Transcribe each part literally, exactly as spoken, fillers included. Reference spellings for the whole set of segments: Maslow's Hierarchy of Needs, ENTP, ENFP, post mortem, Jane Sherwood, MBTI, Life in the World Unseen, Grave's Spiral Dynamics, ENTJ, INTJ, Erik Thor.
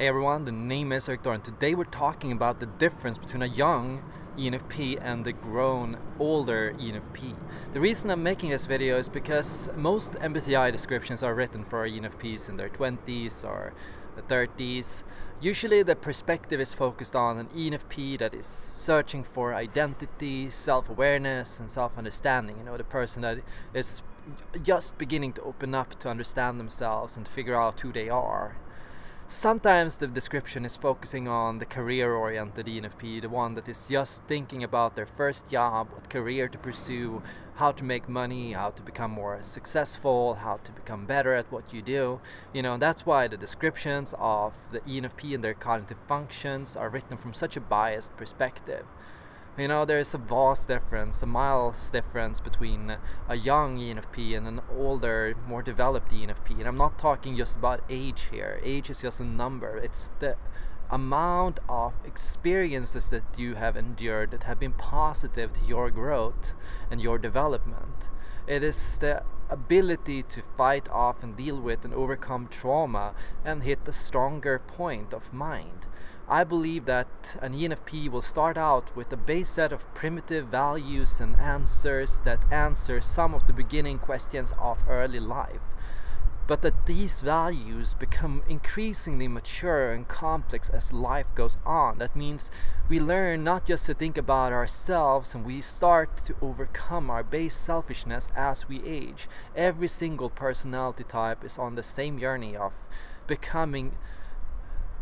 Hey everyone, the name is Erik Thor, and today we're talking about the difference between a young E N F P and the grown, older E N F P. The reason I'm making this video is because most M B T I descriptions are written for E N F Ps in their twenties or thirties. Usually the perspective is focused on an E N F P that is searching for identity, self-awareness and self-understanding. You know, the person that is just beginning to open up to understand themselves and figure out who they are. Sometimes the description is focusing on the career-oriented E N F P, the one that is just thinking about their first job, what career to pursue, how to make money, how to become more successful, how to become better at what you do. You know, that's why the descriptions of the E N F P and their cognitive functions are written from such a biased perspective. You know, there is a vast difference, a miles difference between a young E N F P and an older, more developed E N F P. And I'm not talking just about age here. Age is just a number. It's the amount of experiences that you have endured that have been positive to your growth and your development. It is the ability to fight off and deal with and overcome trauma and hit a stronger point of mind. I believe that an E N F P will start out with a base set of primitive values and answers that answer some of the beginning questions of early life, but that these values become increasingly mature and complex as life goes on. That means we learn not just to think about ourselves, and we start to overcome our base selfishness as we age. Every single personality type is on the same journey of becoming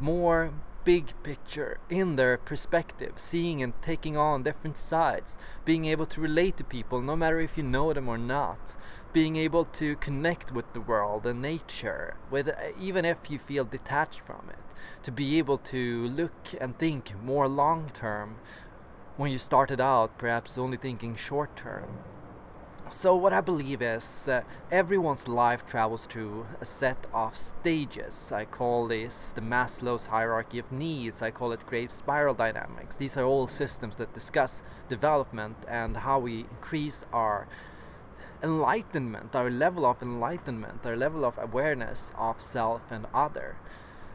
more big picture in their perspective, seeing and taking on different sides, being able to relate to people no matter if you know them or not, being able to connect with the world and nature, with, even if you feel detached from it, to be able to look and think more long term when you started out perhaps only thinking short term. So what I believe is uh, everyone's life travels through a set of stages. I call this the Maslow's Hierarchy of Needs. I call it Grave's Spiral Dynamics. These are all systems that discuss development and how we increase our enlightenment, our level of enlightenment, our level of awareness of self and other.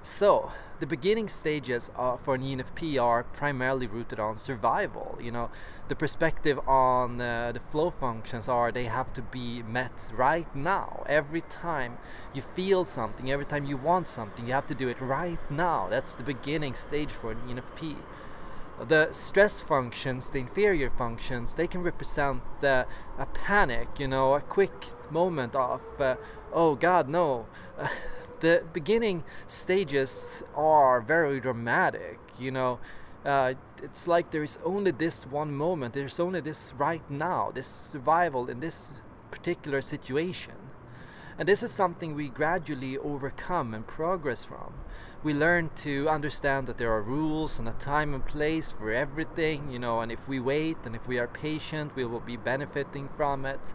So, the beginning stages uh, for an E N F P are primarily rooted on survival. You know, the perspective on uh, the flow functions are they have to be met right now. Every time you feel something, every time you want something, you have to do it right now. That's the beginning stage for an E N F P. The stress functions, the inferior functions, they can represent uh, a panic, you know, a quick moment of, uh, oh God, no. The beginning stages are very dramatic, you know. Uh, it's like there is only this one moment, there's only this right now, this survival in this particular situation. And this is something we gradually overcome and progress from. We learn to understand that there are rules and a time and place for everything, you know, and if we wait and if we are patient, we will be benefiting from it.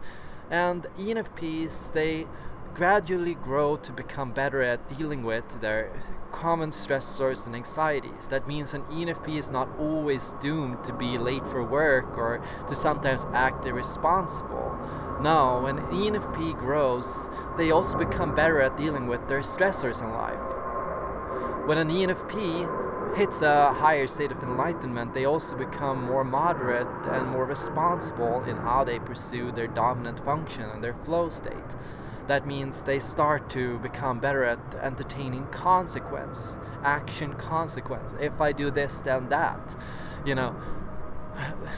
And E N F Ps, they gradually grow to become better at dealing with their common stressors and anxieties. That means an E N F P is not always doomed to be late for work or to sometimes act irresponsible. No, when an E N F P grows, they also become better at dealing with their stressors in life. When an E N F P hits a higher state of enlightenment, they also become more moderate and more responsible in how they pursue their dominant function and their flow state. That means they start to become better at entertaining consequence, action consequence. If I do this, then that. You know,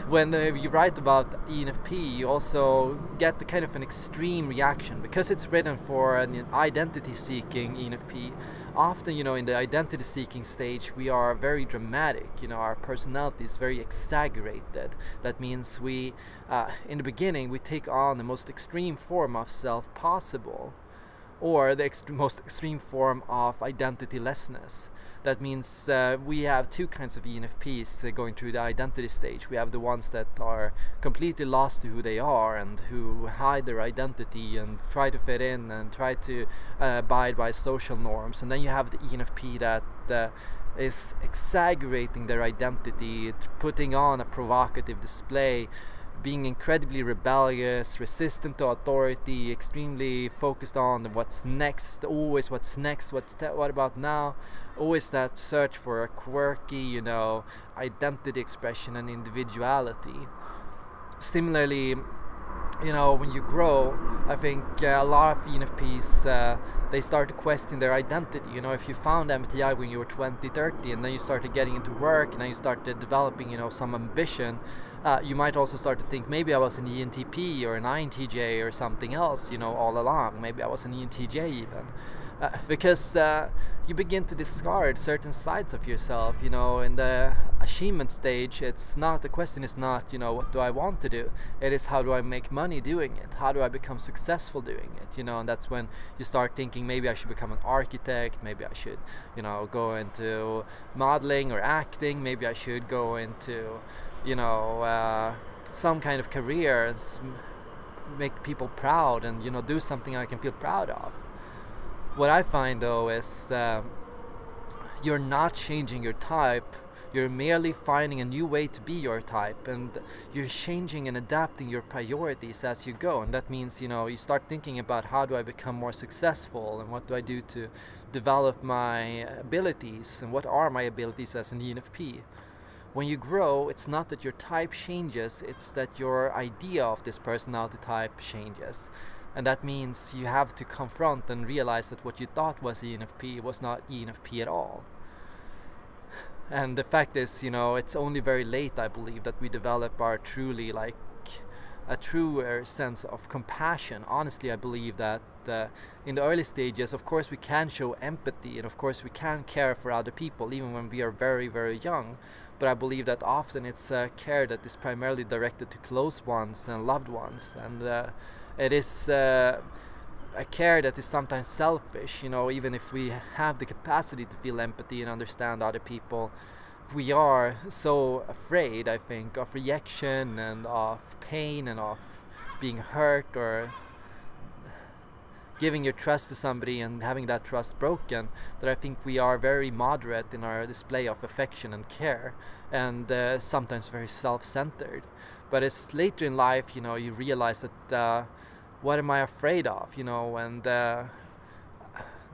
when you write about E N F P, you also get the kind of an extreme reaction because it's written for an identity-seeking E N F P. Often, you know, in the identity-seeking stage, we are very dramatic. You know, our personality is very exaggerated. That means we, uh, in the beginning, we take on the most extreme form of self possible, or the ext most extreme form of identitylessness. That means uh, we have two kinds of E N F Ps uh, going through the identity stage. We have the ones that are completely lost to who they are and who hide their identity and try to fit in and try to uh, abide by social norms. And then you have the E N F P that uh, is exaggerating their identity, putting on a provocative display, being incredibly rebellious, resistant to authority, extremely focused on what's next, always what's next, what's what about now, always that search for a quirky, you know, identity expression and individuality. Similarly, you know, when you grow, I think uh, a lot of E N F Ps, uh, they start to question their identity. You know, if you found M B T I when you were twenty, thirty, and then you started getting into work, and then you started developing, you know, some ambition, uh, you might also start to think, maybe I was an E N T P or an I N T J or something else, you know, all along. Maybe I was an E N T J even. Uh, because uh, you begin to discard certain sides of yourself, you know. In the achievement stage, it's not, the question is not, you know, what do I want to do? It is, how do I make money doing it? How do I become successful doing it? You know, and that's when you start thinking, maybe I should become an architect, maybe I should, you know, go into modeling or acting, maybe I should go into, you know, uh, some kind of career and make people proud and, you know, do something I can feel proud of. What I find though is um, you're not changing your type, you're merely finding a new way to be your type, and you're changing and adapting your priorities as you go. And that means, you know, you start thinking about, how do I become more successful, and what do I do to develop my abilities, and what are my abilities as an E N F P. When you grow, it's not that your type changes, it's that your idea of this personality type changes. And that means you have to confront and realize that what you thought was E N F P was not E N F P at all. And the fact is, you know, it's only very late, I believe, that we develop our truly, like, a truer sense of compassion. Honestly, I believe that uh, in the early stages, of course, we can show empathy, and of course we can care for other people, even when we are very, very young. But I believe that often it's uh, care that is primarily directed to close ones and loved ones, and uh, it is uh, a care that is sometimes selfish. You know, even if we have the capacity to feel empathy and understand other people, we are so afraid, I think, of rejection and of pain and of being hurt, or giving your trust to somebody and having that trust broken, that I think we are very moderate in our display of affection and care, and uh, sometimes very self-centered. But it's later in life, you know, you realize that uh, what am I afraid of, you know, and uh,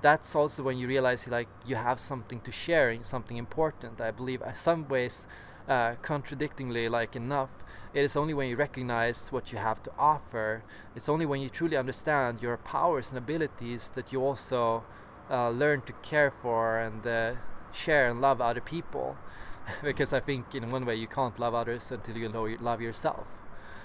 that's also when you realize, like, you have something to share, something important. I believe in some ways, uh, contradictingly, like, enough, it is only when you recognize what you have to offer, it's only when you truly understand your powers and abilities that you also uh, learn to care for and uh, share and love other people. Because I think in one way you can't love others until you know you love yourself.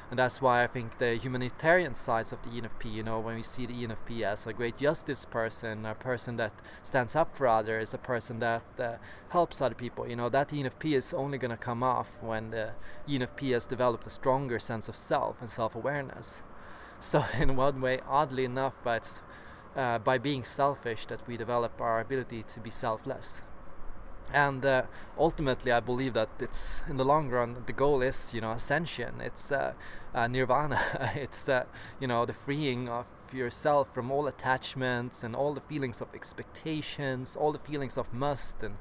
And that's why I think the humanitarian sides of the E N F P, you know, when we see the E N F P as a great justice person, a person that stands up for others, a person that uh, helps other people, you know, that E N F P is only going to come off when the E N F P has developed a stronger sense of self and self-awareness. So in one way, oddly enough, it's uh, by being selfish that we develop our ability to be selfless. And uh, ultimately, I believe that it's, in the long run, the goal is, you know, ascension. It's uh, uh, nirvana. It's, uh, you know, the freeing of yourself from all attachments and all the feelings of expectations, all the feelings of must and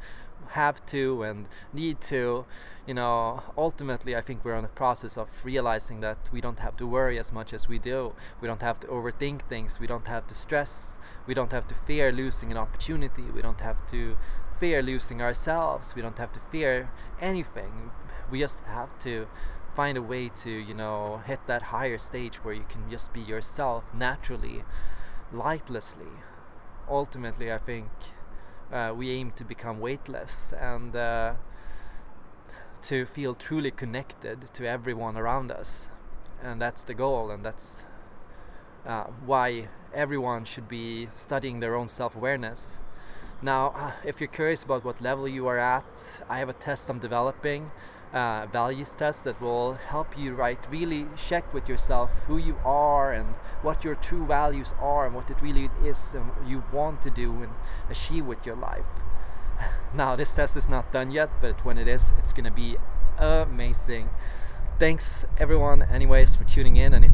have to and need to. You know, ultimately, I think we're on the process of realizing that we don't have to worry as much as we do. We don't have to overthink things. We don't have to stress. We don't have to fear losing an opportunity. We don't have to fear losing ourselves. We don't have to fear anything. We just have to find a way to, you know, hit that higher stage where you can just be yourself naturally, lightlessly. Ultimately, I think uh, we aim to become weightless and uh, to feel truly connected to everyone around us. And that's the goal, and that's uh, why everyone should be studying their own self-awareness. Now, if you're curious about what level you are at, I have a test I'm developing, uh, values test, that will help you right really check with yourself who you are and what your true values are and what it really is and what you want to do and achieve with your life. Now, this test is not done yet, but when it is, it's gonna be amazing. Thanks everyone anyways for tuning in, and if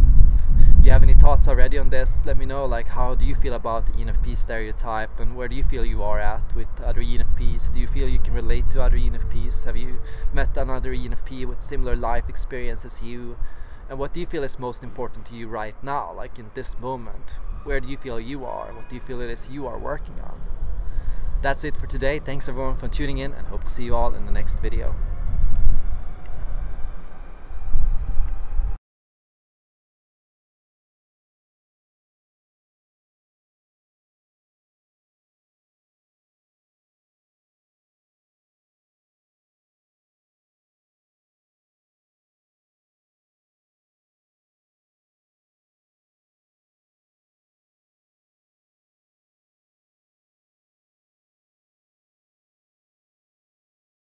you have any thoughts already on this, let me know, like, how do you feel about the E N F P stereotype, and where do you feel you are at with other E N F Ps? Do you feel you can relate to other E N F Ps? Have you met another E N F P with similar life experience as you? and what do you feel is most important to you right now, like in this moment? Where do you feel you are? What do you feel it is you are working on? That's it for today. Thanks everyone for tuning in, and hope to see you all in the next video.